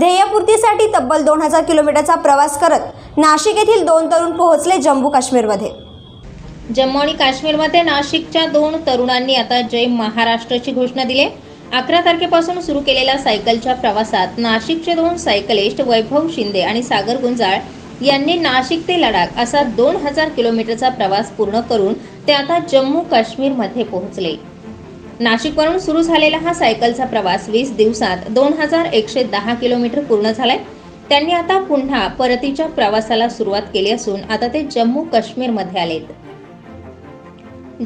ध्येयपूर्तीसाठी तब्बल 2000 किलोमीटरचा प्रवास करत नाशिक येथील दोन तरुण पोहोचले जम्मू काश्मीरमध्ये। जम्मू आणि काश्मीरमध्ये नाशिकच्या दोन तरुणांनी आता जय महाराष्ट्राची घोषणा दिली आहे। 11 तारखेपासून सुरू केलेल्या सायकलच्या प्रवासात नाशिकचे दोन सायकलिस्ट वैभव शिंदे आणि सागर गुंजाळ यांनी नाशिक ते लडाख असा 2000 किलोमीटरचा प्रवास पूर्ण करून ते आता जम्मू काश्मीरमध्ये पोहोचले। नाशिकवरून सुरू झालेला हा सायकलचा प्रवास 20 दिवसात 2110 किलोमीटर पूर्ण झालाय। त्यांनी आता पुन्हा परतीच्या प्रवासाला सुरुवात केली असून आता ते जम्मू काश्मीरमध्ये आलेत।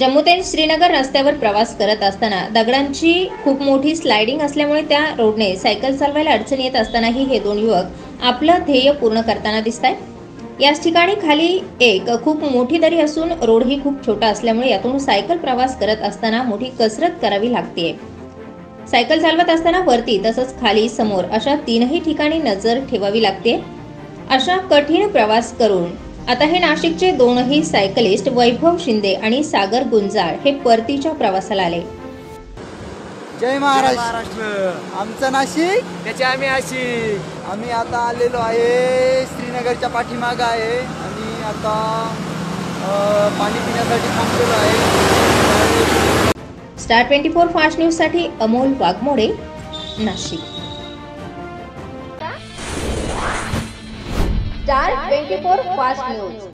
जम्मू ते श्रीनगर रस्त्यावर प्रवास करत असताना दगडांची खूप मोठी स्लाइडिंग असल्यामुळे त्या रोडने सायकल चालवायला अडचण येत असतानाही हे दोन युवक आपलं ध्येय पूर्ण करताना दिसतायत। याच ठिकाणी खाली एक खूप मोठी दरी असून रोड ही खूप छोटा असल्यामुळे यातून सायकल प्रवास करत असताना मोठी कसरत करावी लागते। सायकल चालवत असताना वरती तसंच खाली समोर अशा तीनही ठिकाणी नजर ठेवावी लागते। अशा कठीण प्रवास करून आता हे नाशिकचे दोनही सायकलिस्ट वैभव शिंदे आणि सागर गुंजाळ हे परतीच्या प्रवासाला आले। जय महाराष्ट्र। आमचं नाशिक त्याचे आम्ही नाशिक। आम्ही आता आलेलो आहे श्रीनगरच्या पाठीमागे आहे आणि आता पाणी पिण्यासाठी थांबलेलो आहे। स्टार 24 फास्ट न्यूज साठी Amol Waghmode, Nashik. Star 24 fast news.